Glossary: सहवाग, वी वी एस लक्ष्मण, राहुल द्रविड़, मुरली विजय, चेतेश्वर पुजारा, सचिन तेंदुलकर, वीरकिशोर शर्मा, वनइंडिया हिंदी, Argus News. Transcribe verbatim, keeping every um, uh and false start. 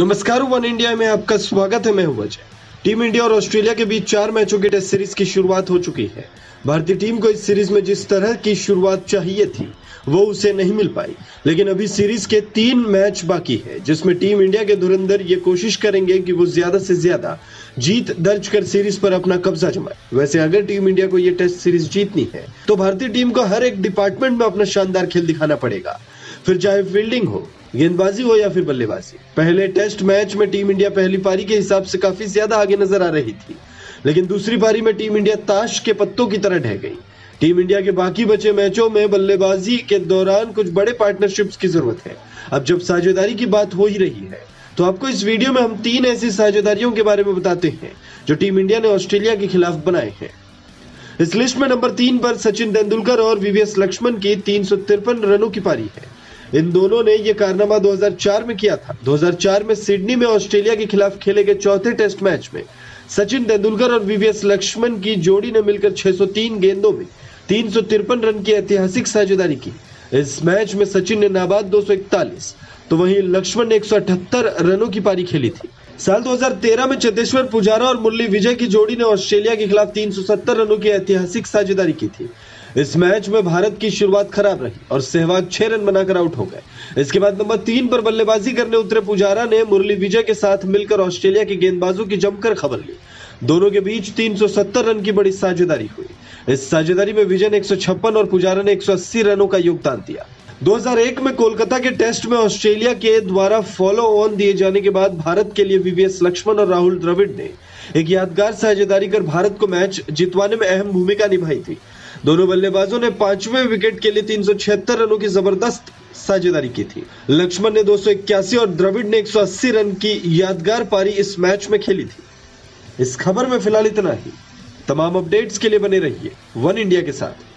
नमस्कार one India में आपका स्वागत है। मैं हूं विजय। टीम इंडिया और ऑस्ट्रेलिया के बीच चार मैचों की टेस्ट सीरीज की शुरुआत हो चुकी है। भारतीय टीम को इस सीरीज में जिस तरह की शुरुआत चाहिए थी वो उसे नहीं मिल पाई, लेकिन अभी सीरीज के तीन मैच बाकी है जिसमें टीम इंडिया के धुरंधर ये कोशिश करेंगे कि वो ज्यादा से ज्यादा जीत दर्ज कर सीरीज पर अपना कब्जा जमाए। वैसे अगर टीम इंडिया को ये टेस्ट सीरीज जीतनी है तो भारतीय टीम को हर एक डिपार्टमेंट में अपना शानदार खेल दिखाना पड़ेगा, फिर चाहे फील्डिंग हो, गेंदबाजी हो या फिर बल्लेबाजी। पहले टेस्ट मैच में टीम इंडिया पहली पारी के हिसाब से काफी ज्यादा आगे नजर आ रही थी, लेकिन दूसरी पारी में टीम इंडिया ताश के पत्तों की तरह ढह गई। टीम इंडिया के बाकी बचे मैचों में बल्लेबाजी के दौरान कुछ बड़े पार्टनरशिप्स की जरूरत है। अब जब साझेदारी की बात हो ही रही है तो आपको इस वीडियो में हम तीन ऐसी साझेदारियों के बारे में बताते हैं जो टीम इंडिया ने ऑस्ट्रेलिया के खिलाफ बनाए हैं। इस लिस्ट में नंबर तीन पर सचिन तेंदुलकर और वी वी एस लक्ष्मण की तीन सौ तिरपन रनों की पारी है। इन दोनों ने ये कारनामा दो हज़ार चार में किया था। दो हज़ार चार में सिडनी में ऑस्ट्रेलिया के खिलाफ खेले गए चौथे टेस्ट मैच में सचिन तेंदुलकर और वी वी एस लक्ष्मण की जोड़ी ने मिलकर छह सौ तीन गेंदों में तीन सौ तिरपन रन की ऐतिहासिक साझेदारी की। इस मैच में सचिन ने नाबाद दो सौ इकतालीस तो वहीं लक्ष्मण ने एक सौ अठहत्तर रनों की पारी खेली थी। साल दो हज़ार तेरह में चेतेश्वर पुजारा और मुरली विजय की जोड़ी ने ऑस्ट्रेलिया के खिलाफ तीन सौ सत्तर रनों की ऐतिहासिक साझेदारी की थी। इस मैच में भारत की शुरुआत खराब रही और सहवाग छह रन बनाकर आउट हो गए। इसके बाद नंबर तीन पर बल्लेबाजी करने उतरे पुजारा ने मुरली विजय के साथ मिलकर ऑस्ट्रेलिया के गेंदबाजों की जमकर खबर ली। दोनों के बीच तीन सौ सत्तर रन की बड़ी साझेदारी हुई। इस साझेदारी में विजय ने एक सौ छप्पन और पुजारा ने एक सौ अस्सी रनों का योगदान दिया। दो हज़ार एक में कोलकाता के टेस्ट में ऑस्ट्रेलिया के द्वारा फॉलो ऑन दिए जाने के बाद भारत के लिए वी वी एस लक्ष्मण और राहुल द्रविड़ ने एक यादगार साझेदारी कर भारत को मैच जितवाने में अहम भूमिका निभाई थी। दोनों बल्लेबाजों ने पांचवें विकेट के लिए तीन सौ छिहत्तर रनों की जबरदस्त साझेदारी की थी। लक्ष्मण ने दो सौ इक्यासी और द्रविड़ ने एक सौ अस्सी रन की यादगार पारी इस मैच में खेली थी। इस खबर में फिलहाल इतना ही। तमाम अपडेट्स के लिए बने रहिए वन इंडिया के साथ।